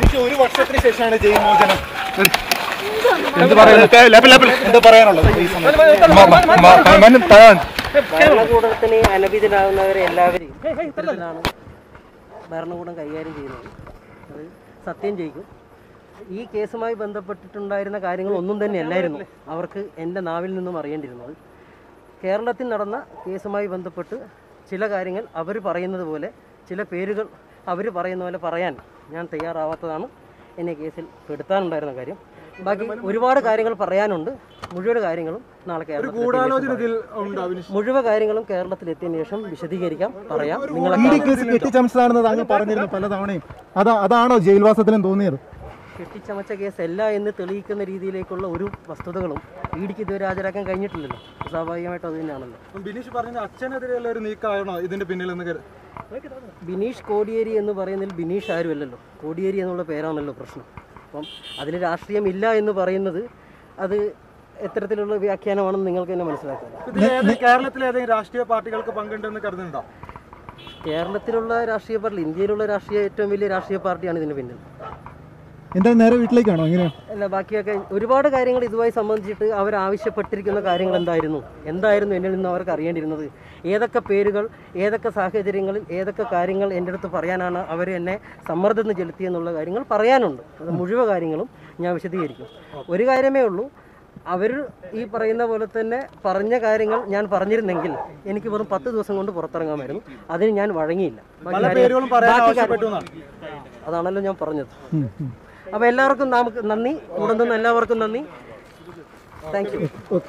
ഈ കേസുമായി ബന്ധപ്പെട്ടിട്ടുണ്ടായിരുന്ന കാര്യങ്ങൾ ഒന്നും തന്നെയല്ലായിരുന്നു അവർക്ക് എൻ്റെ നാവിൽ നിന്നും അറിയേണ്ടിയിരുന്നത്. കേരളത്തിൽ നടന്ന കേസുമായി ബന്ധപ്പെട്ട് ചില കാര്യങ്ങൾ അവർ പറയുന്നത് പോലെ ചില പേരുകൾ അവർ പറയുന്ന പോലെ പറയാൻ ഞാൻ തയ്യാറാവാത്തതാണ് എന്നെ കേസിൽ പെടുത്താനുണ്ടായിരുന്ന കാര്യം. ബാക്കി ഒരുപാട് കാര്യങ്ങൾ പറയാനുണ്ട്. മുഴുവൻ കാര്യങ്ങളും നാളെ മുഴുവൻ കാര്യങ്ങളും കേരളത്തിലെത്തിയതിനു ശേഷം വിശദീകരിക്കാം, പറയാം. അതാണോ ജയിൽവാസത്തിലും തോന്നിയത്? കെട്ടിച്ചമച്ച കേസല്ല എന്ന് തെളിയിക്കുന്ന രീതിയിലേക്കുള്ള ഒരു വസ്തുതകളും ഇടിക്ക് ഇതുവരെ ഹാജരാക്കാൻ കഴിഞ്ഞിട്ടില്ലല്ലോ. സ്വാഭാവികമായിട്ടും അത് തന്നെയാണല്ലോ. ബിനീഷ് പറഞ്ഞത് അച്ഛനെതിരെയുള്ള ഒരു നീക്കമാണോ ഇതിൻ്റെ പിന്നിൽ എന്ന് കരുതി? ബിനീഷ് കോടിയേരി എന്ന് പറയുന്നതിൽ ബിനീഷ് ആരുമല്ലല്ലോ, കോടിയേരി എന്നുള്ള പേരാണല്ലോ പ്രശ്നം. അപ്പം അതിൽ രാഷ്ട്രീയമില്ല എന്ന് പറയുന്നത് അത് എത്തരത്തിലുള്ള വ്യാഖ്യാനമാണെന്ന് നിങ്ങൾക്ക് തന്നെ മനസ്സിലാക്കാം. കേരളത്തിലെ ഏതെങ്കിലും രാഷ്ട്രീയ പാർട്ടികൾക്ക് പങ്കുണ്ടെന്ന് കരുതുന്നുണ്ടോ? കേരളത്തിലുള്ള രാഷ്ട്രീയ പാർട്ടി, ഇന്ത്യയിലുള്ള രാഷ്ട്രീയ ഏറ്റവും വലിയ രാഷ്ട്രീയ പാർട്ടിയാണ് ഇതിന് പിന്നിൽ. എന്താ നേരെ വീട്ടിലേക്കാണോ? അല്ല, ബാക്കിയൊക്കെ ഒരുപാട് കാര്യങ്ങൾ ഇതുമായി സംബന്ധിച്ചിട്ട് അവർ ആവശ്യപ്പെട്ടിരിക്കുന്ന കാര്യങ്ങൾ എന്തായിരുന്നു എന്നിൽ നിന്ന് അവർക്ക് അറിയേണ്ടിയിരുന്നത്? ഏതൊക്കെ പേരുകൾ, ഏതൊക്കെ സാഹചര്യങ്ങളിൽ, ഏതൊക്കെ കാര്യങ്ങൾ എൻ്റെ അടുത്ത് പറയാനാണ് അവർ എന്നെ സമ്മർദ്ദം ചെലുത്തിയെന്നുള്ള കാര്യങ്ങൾ പറയാനുണ്ട്. അത് മുഴുവൻ കാര്യങ്ങളും ഞാൻ വിശദീകരിക്കും. ഒരു കാര്യമേ ഉള്ളൂ, അവർ ഈ പറയുന്ന പോലെ തന്നെ പറഞ്ഞ കാര്യങ്ങൾ ഞാൻ പറഞ്ഞിരുന്നെങ്കിൽ എനിക്ക് വെറും 10 ദിവസം കൊണ്ട് പുറത്തിറങ്ങാമായിരുന്നു. അതിന് ഞാൻ വഴങ്ങിയില്ല. അതാണല്ലോ ഞാൻ പറഞ്ഞത്. അപ്പോൾ എല്ലാവർക്കും നമുക്ക് നന്ദി, കൂടുതൽ എല്ലാവർക്കും നന്ദി. Thank U.